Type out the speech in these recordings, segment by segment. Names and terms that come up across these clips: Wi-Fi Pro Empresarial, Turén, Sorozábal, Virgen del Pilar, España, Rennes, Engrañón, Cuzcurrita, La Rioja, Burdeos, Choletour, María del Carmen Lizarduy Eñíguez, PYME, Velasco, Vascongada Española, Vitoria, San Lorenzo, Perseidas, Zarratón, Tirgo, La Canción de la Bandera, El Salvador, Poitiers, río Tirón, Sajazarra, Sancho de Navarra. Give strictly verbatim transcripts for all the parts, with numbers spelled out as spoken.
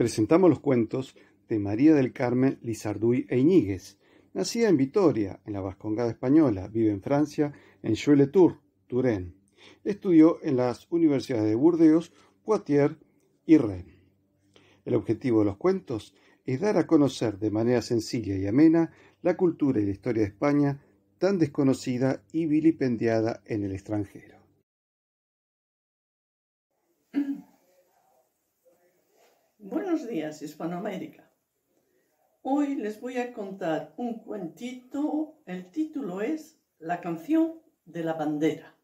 presentamos los cuentos de María del Carmen Lizarduy Eñíguez. Nacida en Vitoria, en la Vascongada Española, vive en Francia, en Choletour, Turén. Estudió en las universidades de Burdeos, Poitiers y Rennes. El objetivo de los cuentos es dar a conocer de manera sencilla y amena la cultura y la historia de España, tan desconocida y vilipendiada en el extranjero. Buenos días, Hispanoamérica. Hoy les voy a contar un cuentito. El título es La Canción de la Bandera.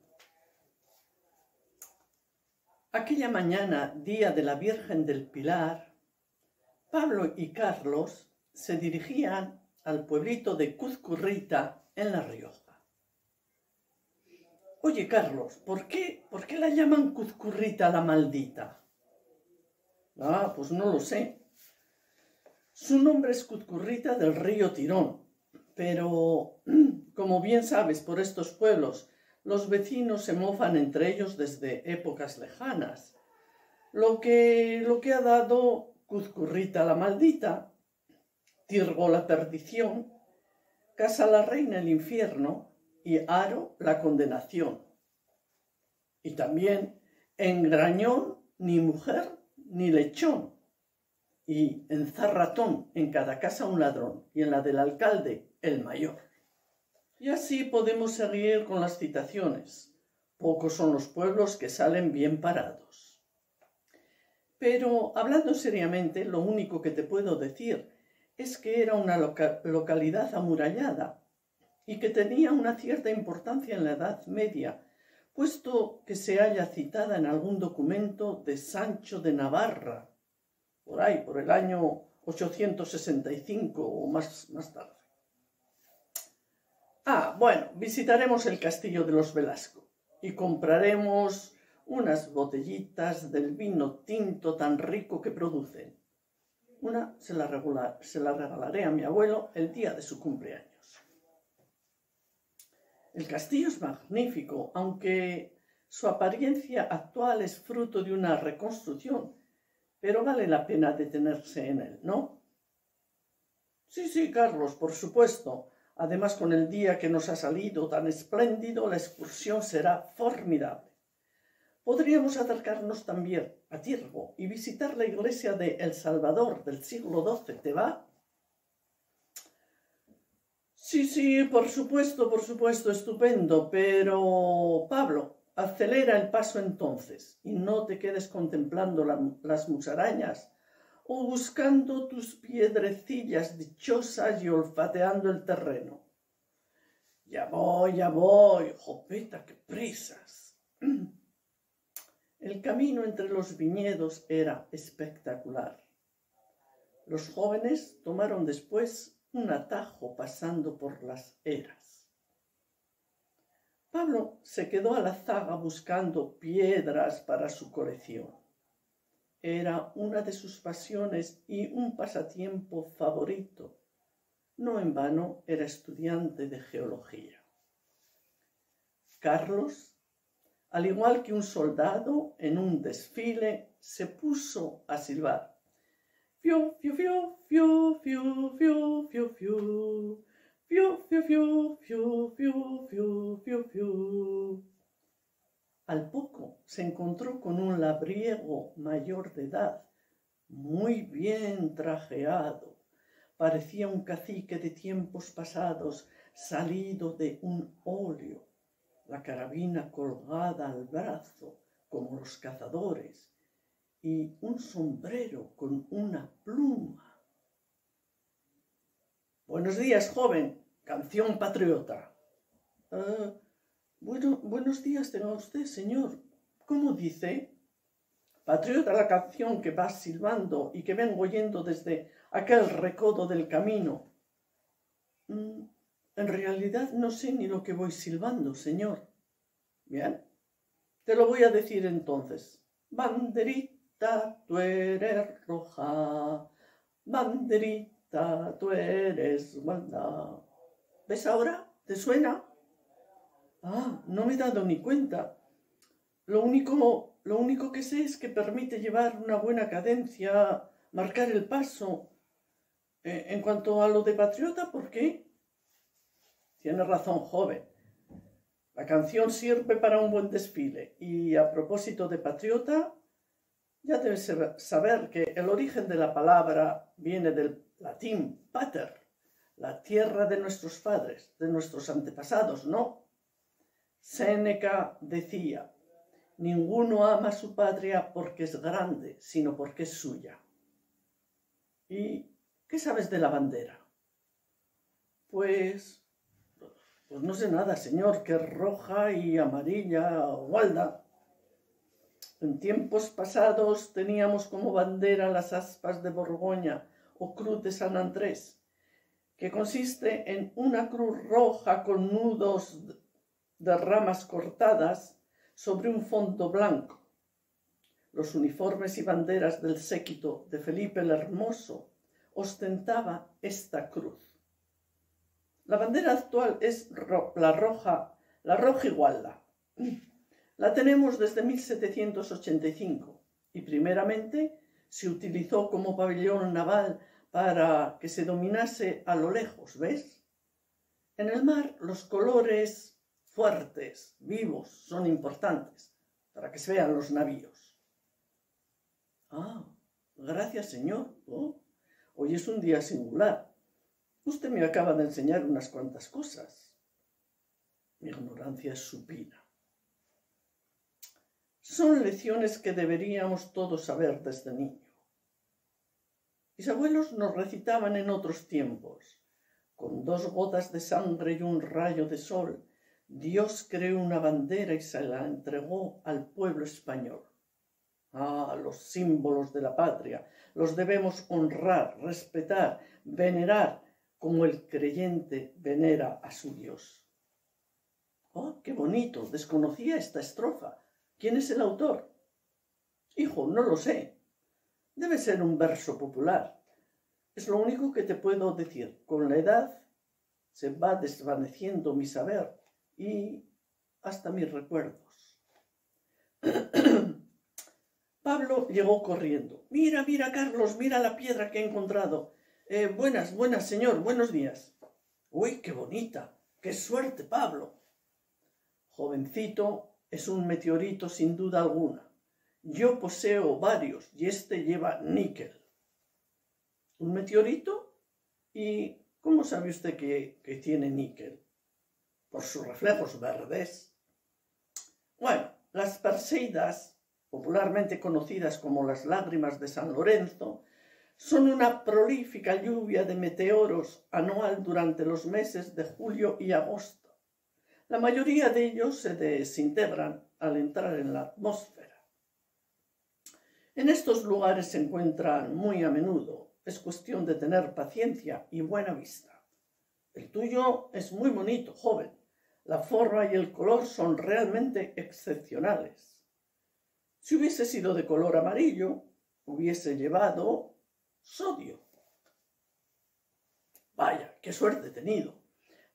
Aquella mañana, día de la Virgen del Pilar, Pablo y Carlos se dirigían al pueblito de Cuzcurrita, en La Rioja. Oye, Carlos, ¿por qué, ¿por qué la llaman Cuzcurrita la maldita? Ah, pues no lo sé. Su nombre es Cuzcurrita del río Tirón, pero, como bien sabes, por estos pueblos, los vecinos se mofan entre ellos desde épocas lejanas, lo que, lo que ha dado Cuzcurrita la maldita, Tirgo la perdición, Casa la reina el infierno y Aro la condenación. Y también Engrañón ni mujer ni lechón, y en Zarratón en cada casa un ladrón y en la del alcalde el mayor. Y así podemos seguir con las citaciones. Pocos son los pueblos que salen bien parados. Pero hablando seriamente, lo único que te puedo decir es que era una loca- localidad amurallada y que tenía una cierta importancia en la Edad Media, puesto que se halla citada en algún documento de Sancho de Navarra, por ahí, por el año ochocientos sesenta y cinco o más, más tarde. Ah, bueno, visitaremos el castillo de los Velasco y compraremos unas botellitas del vino tinto tan rico que producen. Una se la, regular, se la regalaré a mi abuelo el día de su cumpleaños. El castillo es magnífico, aunque su apariencia actual es fruto de una reconstrucción, pero vale la pena detenerse en él, ¿no? Sí, sí, Carlos, por supuesto. Además, con el día que nos ha salido tan espléndido, la excursión será formidable. Podríamos acercarnos también a Tirgo y visitar la iglesia de El Salvador del siglo doce, ¿te va? Sí, sí, por supuesto, por supuesto, estupendo, pero Pablo, acelera el paso entonces y no te quedes contemplando la, las musarañas o buscando tus piedrecillas dichosas y olfateando el terreno. Ya voy, ya voy, jopeta, qué prisas. El camino entre los viñedos era espectacular. Los jóvenes tomaron después un atajo pasando por las eras. Pablo se quedó a la zaga buscando piedras para su colección. Era una de sus pasiones y un pasatiempo favorito. No en vano era estudiante de geología. Carlos, al igual que un soldado en un desfile, se puso a silbar. Fiu, fiu, fiu, fiu, fiu, fiu, fiu, fiu, fiu, fiu, fiu, fiu, fiu, fiu, fiu. Al poco se encontró con un labriego mayor de edad, muy bien trajeado. Parecía un cacique de tiempos pasados, salido de un óleo. La carabina colgada al brazo, como los cazadores, y un sombrero con una pluma. Buenos días, joven, canción patriota. Uh, bueno, buenos días tenga usted, señor. ¿Cómo dice? Patriota la canción que vas silbando y que vengo oyendo desde aquel recodo del camino. Mm. En realidad no sé ni lo que voy silbando, señor. Bien, te lo voy a decir entonces. Banderita, tú eres roja. Banderita, tú eres guanda. ¿Ves ahora? ¿Te suena? Ah, no me he dado ni cuenta. Lo único, lo único que sé es que permite llevar una buena cadencia marcar el paso. Eh, en cuanto a lo de patriota, ¿por qué? Tiene razón, joven. La canción sirve para un buen desfile. Y a propósito de patriota, ya debes saber que el origen de la palabra viene del latín pater, la tierra de nuestros padres, de nuestros antepasados, ¿no? Séneca decía, ninguno ama a su patria porque es grande, sino porque es suya. ¿Y qué sabes de la bandera? Pues, pues no sé nada, señor, que es roja y amarilla, gualda. En tiempos pasados teníamos como bandera las aspas de Borgoña o cruz de San Andrés, que consiste en una cruz roja con nudos de ramas cortadas sobre un fondo blanco. Los uniformes y banderas del séquito de Felipe el Hermoso ostentaba esta cruz. La bandera actual es ro- la roja, la roja igualda. La tenemos desde mil setecientos ochenta y cinco y primeramente se utilizó como pabellón naval para que se dominase a lo lejos, ¿ves? En el mar los colores fuertes, vivos, son importantes para que se vean los navíos. Ah, gracias, señor. Oh, hoy es un día singular. Usted me acaba de enseñar unas cuantas cosas. Mi ignorancia es supina. Son lecciones que deberíamos todos saber desde niño. Mis abuelos nos recitaban en otros tiempos. Con dos gotas de sangre y un rayo de sol, Dios creó una bandera y se la entregó al pueblo español. Ah, los símbolos de la patria los debemos honrar, respetar, venerar, como el creyente venera a su Dios. Oh, qué bonito, desconocía esta estrofa. ¿Quién es el autor? Hijo, no lo sé. Debe ser un verso popular. Es lo único que te puedo decir. Con la edad se va desvaneciendo mi saber y hasta mis recuerdos. Pablo llegó corriendo. Mira, mira, Carlos, mira la piedra que he encontrado. Eh, buenas, buenas, señor, buenos días. Uy, qué bonita. Qué suerte, Pablo. Jovencito, es un meteorito sin duda alguna. Yo poseo varios y este lleva níquel. ¿Un meteorito? ¿Y cómo sabe usted que, que tiene níquel? Por sus reflejos verdes. Bueno, las Perseidas, popularmente conocidas como las lágrimas de San Lorenzo, son una prolífica lluvia de meteoros anual durante los meses de julio y agosto. La mayoría de ellos se desintegran al entrar en la atmósfera. En estos lugares se encuentran muy a menudo. Es cuestión de tener paciencia y buena vista. El tuyo es muy bonito, joven. La forma y el color son realmente excepcionales. Si hubiese sido de color amarillo, hubiese llevado sodio. Vaya, qué suerte he tenido.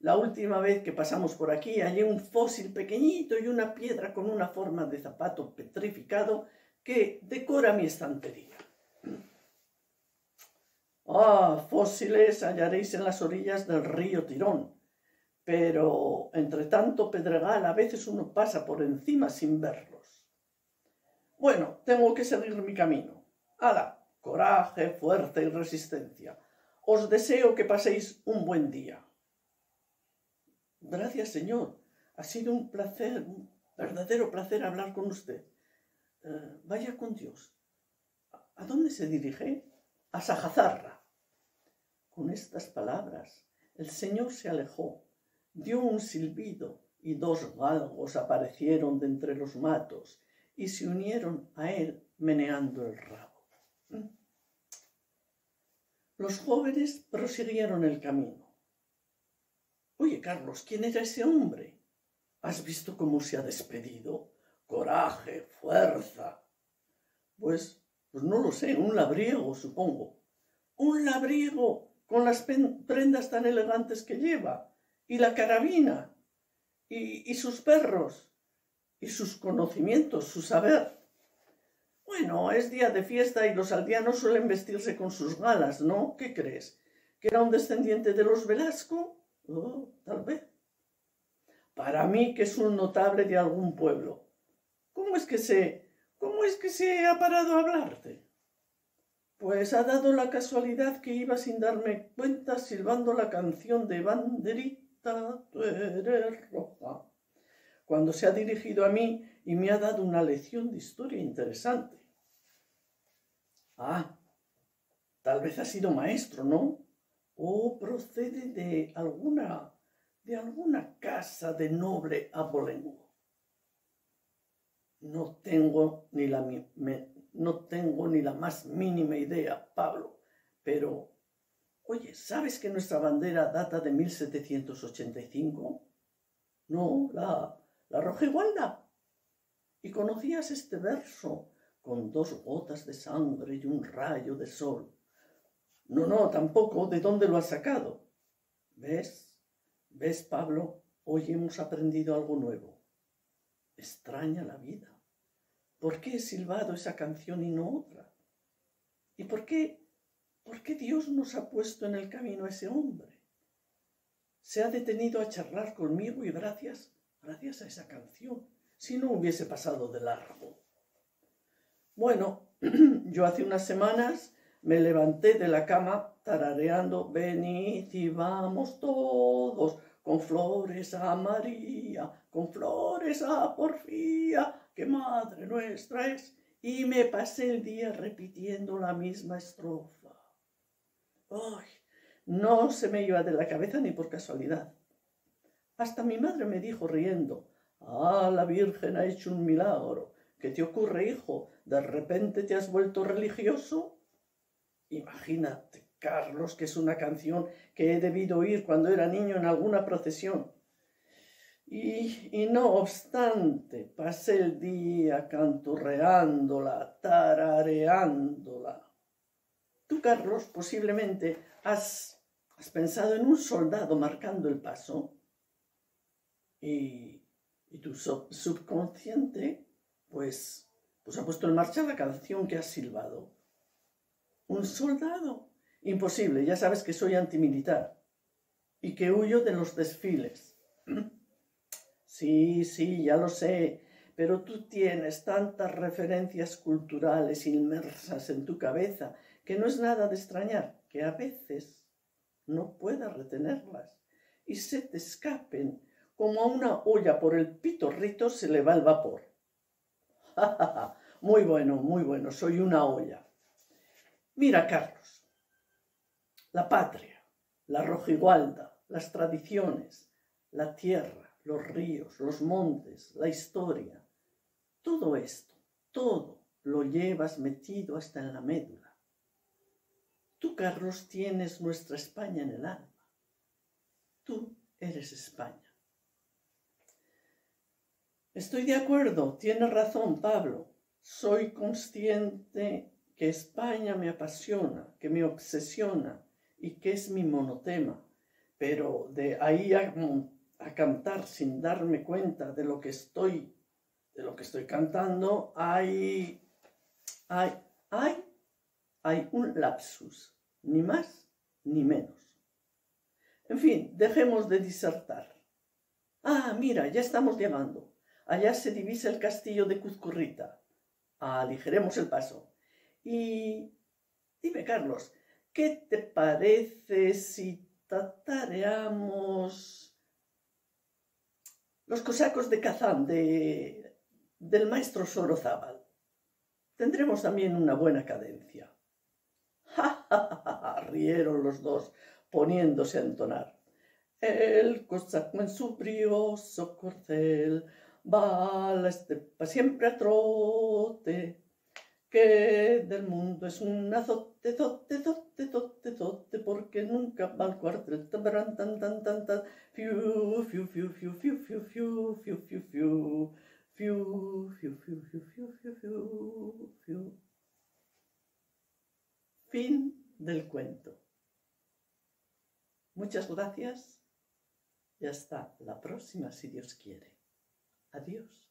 La última vez que pasamos por aquí hallé un fósil pequeñito y una piedra con una forma de zapato petrificado que decora mi estantería. Ah, fósiles hallaréis en las orillas del río Tirón, pero entre tanto pedregal a veces uno pasa por encima sin verlos. Bueno, tengo que seguir mi camino. ¡Hala! Coraje, fuerza y resistencia. Os deseo que paséis un buen día. Gracias, señor. Ha sido un placer, un verdadero placer hablar con usted. Eh, vaya con Dios. ¿A dónde se dirige? A Sajazarra. Con estas palabras, el señor se alejó, dio un silbido y dos galgos aparecieron de entre los matos y se unieron a él meneando el rabo. Los jóvenes prosiguieron el camino. Oye, Carlos, ¿quién era ese hombre? ¿Has visto cómo se ha despedido? Coraje, fuerza. Pues, pues no lo sé, un labriego, supongo. Un labriego con las prendas tan elegantes que lleva, y la carabina, y, y sus perros, y sus conocimientos, su saber. Bueno, es día de fiesta y los aldeanos suelen vestirse con sus galas, ¿no? ¿Qué crees? ¿Que era un descendiente de los Velasco? Oh, tal vez. Para mí que es un notable de algún pueblo. ¿Cómo es que se, cómo es que se ha parado a hablarte? Pues ha dado la casualidad que iba sin darme cuenta silbando la canción de Banderita, tú eres roja, cuando se ha dirigido a mí y me ha dado una lección de historia interesante. Ah, tal vez ha sido maestro, ¿no? O procede de alguna, de alguna casa de noble abolengo. No tengo ni la... Me, No tengo ni la más mínima idea, Pablo, pero... Oye, ¿sabes que nuestra bandera data de mil setecientos ochenta y cinco? No, la, la roja igualda. ¿Y conocías este verso? Con dos gotas de sangre y un rayo de sol. No, no, tampoco. ¿De dónde lo has sacado? ¿Ves? ¿Ves, Pablo? Hoy hemos aprendido algo nuevo. Extraña la vida. ¿Por qué he silbado esa canción y no otra? ¿Y por qué, por qué Dios nos ha puesto en el camino a ese hombre? Se ha detenido a charlar conmigo y gracias, gracias a esa canción, si no hubiese pasado de largo. Bueno, yo hace unas semanas me levanté de la cama tarareando «Venid y vamos todos». Con flores a María, con flores a Porfía, que madre nuestra es, y me pasé el día repitiendo la misma estrofa. ¡Ay! No se me iba de la cabeza ni por casualidad. Hasta mi madre me dijo riendo, «Ah, la Virgen ha hecho un milagro. ¿Qué te ocurre, hijo? ¿De repente te has vuelto religioso?» Imagínate, Carlos, que es una canción que he debido oír cuando era niño en alguna procesión. Y, y no obstante, pasé el día canturreándola, tarareándola. Tú, Carlos, posiblemente has, has pensado en un soldado marcando el paso. Y, y tu sub subconsciente, pues, pues ha puesto en marcha la canción que has silbado. ¿Un soldado? Imposible, ya sabes que soy antimilitar y que huyo de los desfiles. Sí, sí, ya lo sé, pero tú tienes tantas referencias culturales inmersas en tu cabeza que no es nada de extrañar que a veces no puedas retenerlas y se te escapen como a una olla por el pitorrito se le va el vapor. Muy bueno, muy bueno, soy una olla. Mira, Carlos. La patria, la rojigualda, las tradiciones, la tierra, los ríos, los montes, la historia. Todo esto, todo lo llevas metido hasta en la médula. Tú, Carlos, tienes nuestra España en el alma. Tú eres España. Estoy de acuerdo, tienes razón, Pablo. Soy consciente que España me apasiona, que me obsesiona, y que es mi monotema, pero de ahí a, a cantar sin darme cuenta de lo que estoy, de lo que estoy cantando, hay, hay, hay, hay un lapsus, ni más ni menos. En fin, dejemos de disertar. Ah, mira, ya estamos llegando. Allá se divisa el castillo de Cuzcurrita. Aligeremos el paso. Y dime, Carlos, ¿qué te parece si tatareamos los cosacos de Kazán de, del maestro Sorozábal? Tendremos también una buena cadencia. ¡Ja, ja, ja, ja! Rieron los dos, poniéndose a entonar. El cosaco en su brioso corcel va a la estepa siempre a trote, que del mundo es un azote, zote, zote, zote, zote, porque nunca va al cuartel, tan, tan, tan, tan, tan, tan, fiu, fiu, fiu, fiu, fiu, fiu, fiu, fiu, fiu, fiu, fiu, fiu, fiu, fiu, fiu, fiu, fiu. Fin del cuento. Muchas gracias y hasta la próxima, si Dios quiere. Adiós.